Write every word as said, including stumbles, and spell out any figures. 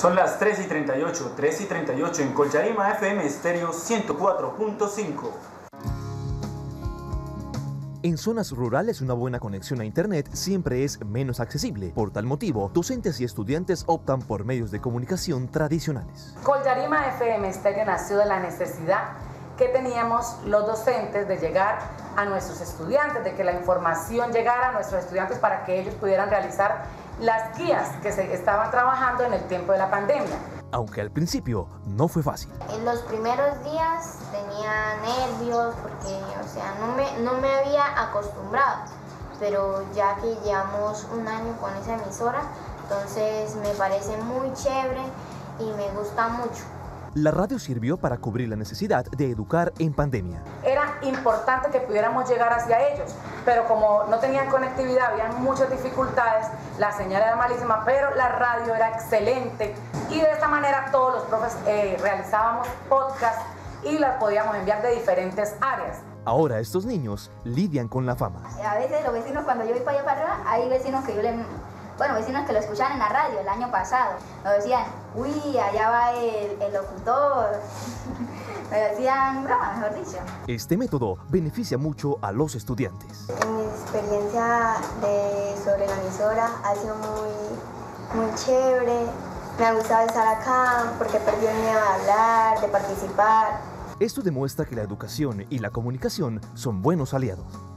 Son las tres y treinta y ocho, tres y treinta y ocho en Col Yarima F M Stereo ciento cuatro punto cinco. En zonas rurales una buena conexión a internet siempre es menos accesible. Por tal motivo, docentes y estudiantes optan por medios de comunicación tradicionales. Col Yarima F M Stereo nació de la necesidad que teníamos los docentes de llegar a nuestros estudiantes, de que la información llegara a nuestros estudiantes para que ellos pudieran realizar las guías que se estaban trabajando en el tiempo de la pandemia. Aunque al principio no fue fácil. En los primeros días tenía nervios porque, o sea, no me, no me había acostumbrado, pero ya que llevamos un año con esa emisora, entonces me parece muy chévere y me gusta mucho. La radio sirvió para cubrir la necesidad de educar en pandemia. Era importante que pudiéramos llegar hacia ellos, pero como no tenían conectividad, había muchas dificultades, la señal era malísima, pero la radio era excelente y de esta manera todos los profes eh, realizábamos podcasts y las podíamos enviar de diferentes áreas. Ahora estos niños lidian con la fama. A veces los vecinos, cuando yo voy para allá para arriba, hay vecinos que yo les... Bueno, vecinos que lo escuchaban en la radio el año pasado, nos decían, uy, allá va el, el locutor, me decían broma, mejor dicho. Este método beneficia mucho a los estudiantes. Mi experiencia de, sobre la emisora ha sido muy, muy chévere, me ha gustado estar acá porque perdí el miedo de hablar, de participar. Esto demuestra que la educación y la comunicación son buenos aliados.